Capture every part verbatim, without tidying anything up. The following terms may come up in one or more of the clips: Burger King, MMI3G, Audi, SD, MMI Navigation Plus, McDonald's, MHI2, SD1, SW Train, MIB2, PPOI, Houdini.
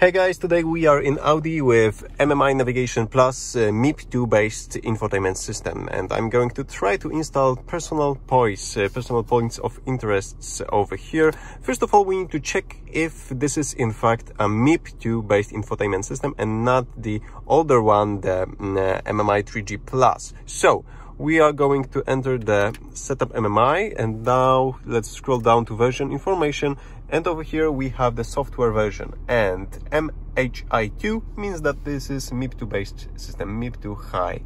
Hey guys, today we are in Audi with M M I Navigation Plus uh, M I B two based infotainment system, and I'm going to try to install personal points, uh, personal points of interests over here. First of all, we need to check if this is in fact a M I B two based infotainment system and not the older one, the uh, M M I three G plus. So we are going to enter the setup M M I, and now let's scroll down to version information, and over here we have the software version, and M H I two means that this is M I B two based system, M I B two high.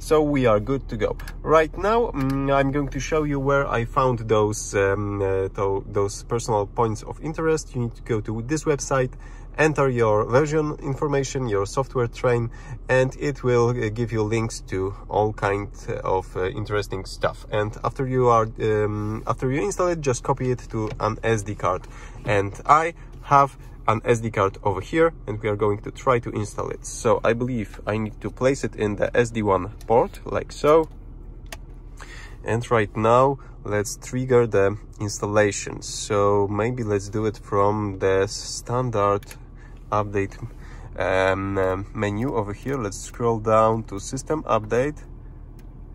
So we are good to go. Right now I'm going to show you where I found those um, uh, those personal points of interest. You need to go to this website, enter your version information, your software train, and it will give you links to all kinds of uh, interesting stuff. And after you are um, after you install it, just copy it to an S D card. And I have an S D card over here, and we are going to try to install it. So I believe I need to place it in the S D one port, like so. And right now let's trigger the installation. So maybe let's do it from the standard update um, um, menu over here. Let's scroll down to system update.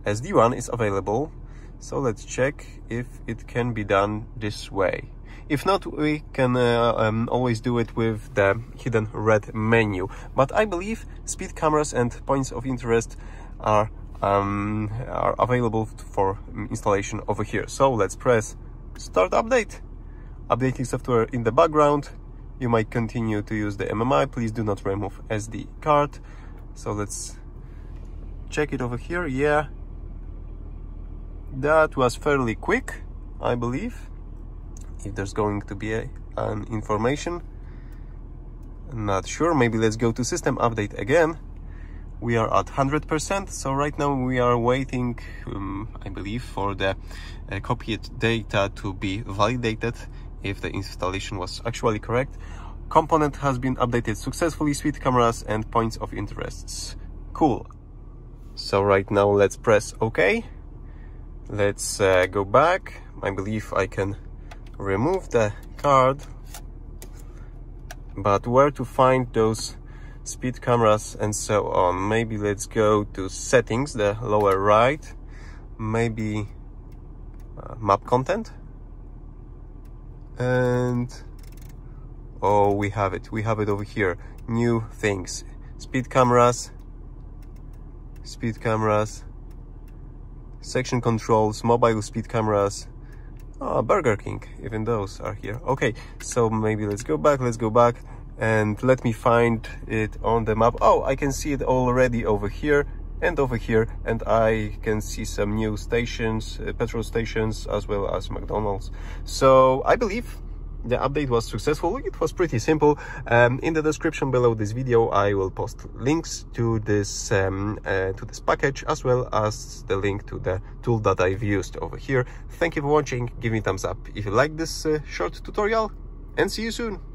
S D one is available, so let's check if it can be done this way. If not, we can uh, um, always do it with the hidden red menu, but I believe speed cameras and points of interest are um, are available for installation over here. So let's press start update. Updating software in the background. You might continue to use the M M I. Please do not remove S D card. So let's check it over here. Yeah, that was fairly quick, I believe. If there's going to be a, an information, not sure. Maybe let's go to system update again. We are at one hundred percent, so right now we are waiting, um, I believe, for the uh, copied data to be validated if the installation was actually correct. Component has been updated successfully, suite cameras and points of interests. Cool. So right now let's press OK. Let's uh, go back. I believe I can remove the card, but where to find those speed cameras and so on? Maybe let's go to settings, the lower right, maybe uh, map content, and oh, we have it we have it over here. New things, speed cameras, speed cameras section controls, mobile speed cameras. Oh, Burger King, even those are here. Okay, so maybe let's go back, let's go back and let me find it on the map. Oh, I can see it already over here and over here, and I can see some new stations, uh, petrol stations, as well as McDonald's. So I believe the update was successful. It was pretty simple. Um, in the description below this video, I will post links to this um, uh, to this package, as well as the link to the tool that I've used over here. Thank you for watching. Give me a thumbs up if you like this uh, short tutorial, and see you soon.